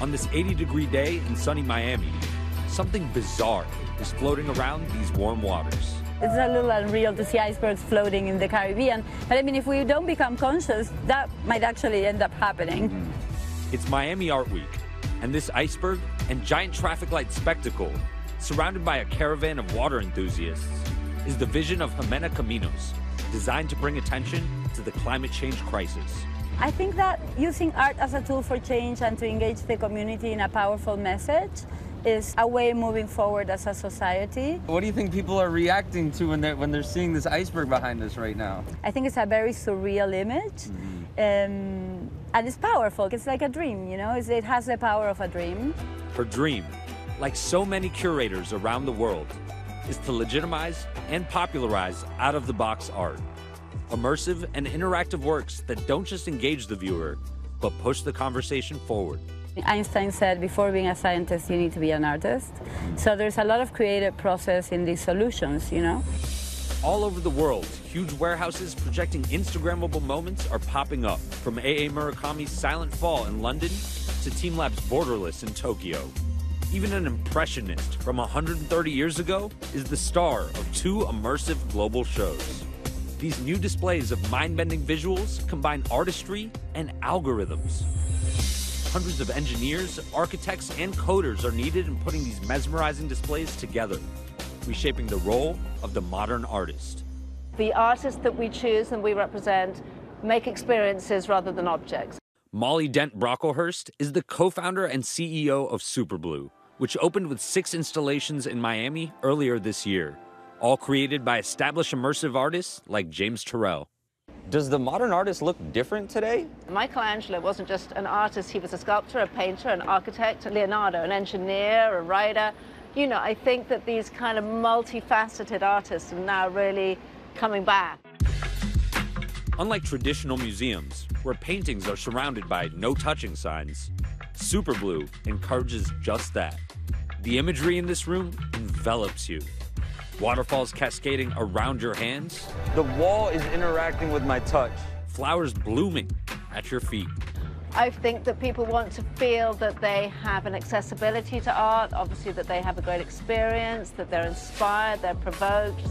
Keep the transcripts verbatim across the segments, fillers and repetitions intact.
On this eighty degree day in sunny Miami, something bizarre is floating around these warm waters. It's a little unreal to see icebergs floating in the Caribbean, but I mean, if we don't become conscious, that might actually end up happening. Mm-hmm. It's Miami Art Week, and this iceberg and giant traffic light spectacle, surrounded by a caravan of water enthusiasts, is the vision of Jimena Caminos, designed to bring attention to the climate change crisis. I think that using art as a tool for change and to engage the community in a powerful message is a way moving forward as a society. What do you think people are reacting to when they're, when they're seeing this iceberg behind us right now? I think it's a very surreal image, mm-hmm. um, and it's powerful. It's like a dream, you know? It's, it has the power of a dream. Her dream, like so many curators around the world, is to legitimize and popularize out-of-the-box art. Immersive and interactive works that don't just engage the viewer, but push the conversation forward. Einstein said, before being a scientist, you need to be an artist. So there's a lot of creative process in these solutions, you know? All over the world, huge warehouses projecting Instagrammable moments are popping up, from A A Murakami's Silent Fall in London to Team Lab's Borderless in Tokyo. Even an impressionist from one hundred thirty years ago is the star of two immersive global shows. These new displays of mind-bending visuals combine artistry and algorithms. Hundreds of engineers, architects, and coders are needed in putting these mesmerizing displays together, reshaping the role of the modern artist. The artists that we choose and we represent make experiences rather than objects. Molly Dent Brocklehurst is the co-founder and C E O of Superblue, which opened with six installations in Miami earlier this year, all created by established immersive artists like James Turrell. Does the modern artist look different today? Michelangelo wasn't just an artist, he was a sculptor, a painter, an architect, Leonardo, an engineer, a writer. You know, I think that these kind of multifaceted artists are now really coming back. Unlike traditional museums, where paintings are surrounded by no-touching signs, Superblue encourages just that. The imagery in this room envelops you. Waterfalls cascading around your hands. The wall is interacting with my touch. Flowers blooming at your feet. I think that people want to feel that they have an accessibility to art, obviously that they have a great experience, that they're inspired, they're provoked.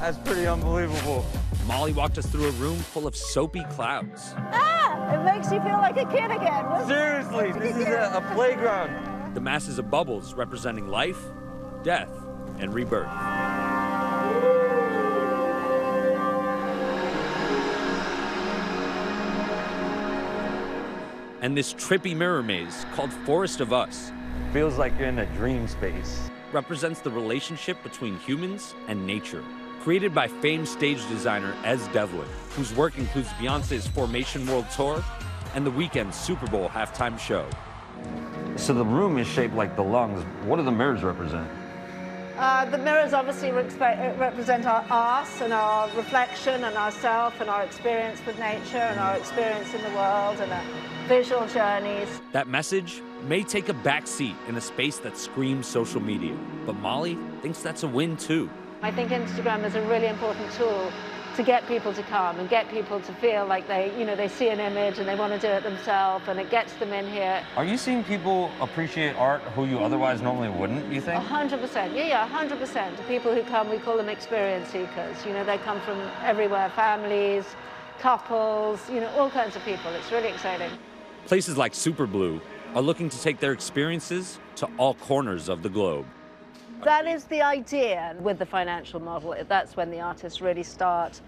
That's pretty unbelievable. Molly walked us through a room full of soapy clouds. Ah! It makes you feel like a kid again. Seriously, this is a, a playground. The masses of bubbles representing life, death, and rebirth. And this trippy mirror maze called Forest of Us feels like you're in a dream space. Represents the relationship between humans and nature. Created by famed stage designer Es Devlin, whose work includes Beyonce's Formation World Tour and the Weeknd's Super Bowl halftime show. So the room is shaped like the lungs. What do the mirrors represent? Uh, the mirrors obviously re represent our us and our reflection and ourself and our experience with nature and our experience in the world and our visual journeys. That message may take a back seat in a space that screams social media, but Molly thinks that's a win too. I think Instagram is a really important tool to get people to come and get people to feel like they, you know, they see an image and they want to do it themselves, and it gets them in here. Are you seeing people appreciate art who you otherwise normally wouldn't, you think? one hundred percent. Yeah, yeah, one hundred percent. The people who come, we call them experience seekers. You know, they come from everywhere, families, couples, you know, all kinds of people. It's really exciting. Places like Superblue are looking to take their experiences to all corners of the globe. That is the idea with the financial model. That's when the artists really start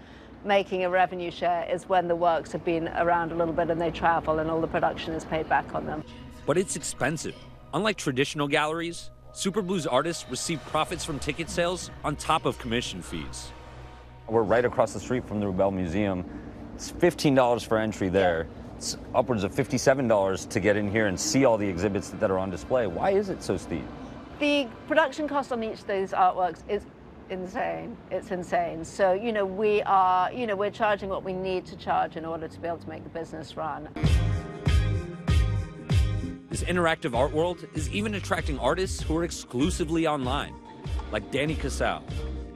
making a revenue share, is when the works have been around a little bit and they travel and all the production is paid back on them. But it's expensive. Unlike traditional galleries, Superblue's artists receive profits from ticket sales on top of commission fees. We're right across the street from the Rubel Museum. It's fifteen dollars for entry there. It's upwards of fifty-seven dollars to get in here and see all the exhibits that are on display. Why is it so steep? The production cost on each of those artworks is insane. It's insane. So, you know, we are, you know, we're charging what we need to charge in order to be able to make the business run. This interactive art world is even attracting artists who are exclusively online, like Danny Casale,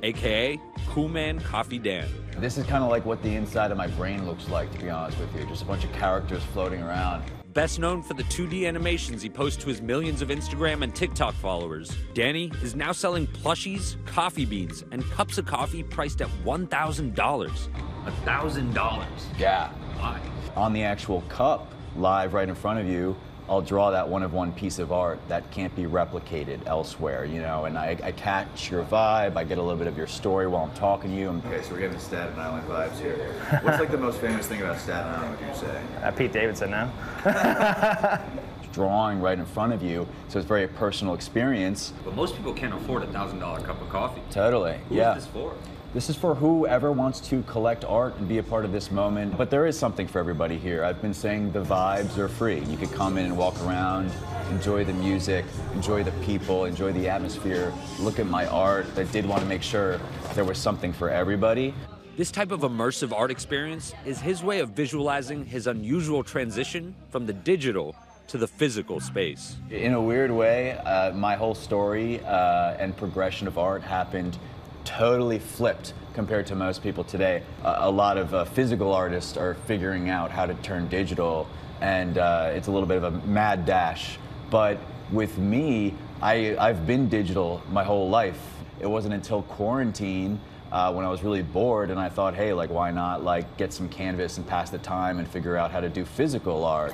A K A Cool Man Coffee Dan. This is kind of like what the inside of my brain looks like, to be honest with you. Just a bunch of characters floating around. best known for the two D animations he posts to his millions of Instagram and TikTok followers, Danny is now selling plushies, coffee beans, and cups of coffee priced at one thousand dollars. one thousand dollars? Yeah. Why? On the actual cup, live right in front of you, I'll draw that one-of-one piece of art that can't be replicated elsewhere, you know, and I, I catch your vibe, I get a little bit of your story while I'm talking to you. Okay, so we're getting Staten Island vibes here. What's like the most famous thing about Staten Island, would you say? Uh, Pete Davidson now. Drawing right in front of you, so it's a very personal experience. But most people can't afford a one thousand dollar cup of coffee. Totally, Who yeah. Who is this for? This is for whoever wants to collect art and be a part of this moment. But there is something for everybody here. I've been saying the vibes are free. You could come in and walk around, enjoy the music, enjoy the people, enjoy the atmosphere, look at my art. I did want to make sure there was something for everybody. This type of immersive art experience is his way of visualizing his unusual transition from the digital to the physical space. In a weird way, uh, my whole story uh, and progression of art happened totally flipped compared to most people today. Uh, a lot of uh, physical artists are figuring out how to turn digital, and uh, it's a little bit of a mad dash. But with me, I, I've been digital my whole life. It wasn't until quarantine uh, when I was really bored and I thought, hey, like, why not like get some canvas and pass the time and figure out how to do physical art.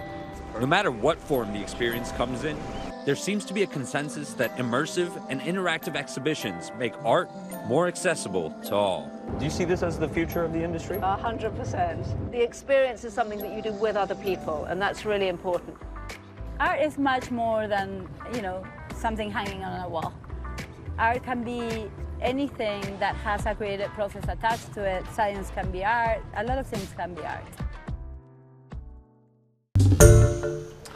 No matter what form the experience comes in, there seems to be a consensus that immersive and interactive exhibitions make art more accessible to all. Do you see this as the future of the industry? A hundred percent. The experience is something that you do with other people, and that's really important. Art is much more than, you know, something hanging on a wall. Art can be anything that has a creative process attached to it. Science can be art. A lot of things can be art.